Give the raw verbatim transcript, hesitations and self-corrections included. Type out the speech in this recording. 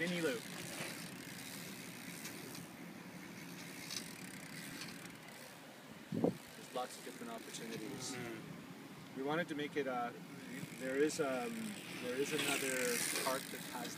mini loop. There's lots of different opportunities. Mm-hmm. We wanted to make it, uh, there is um, there is another park that has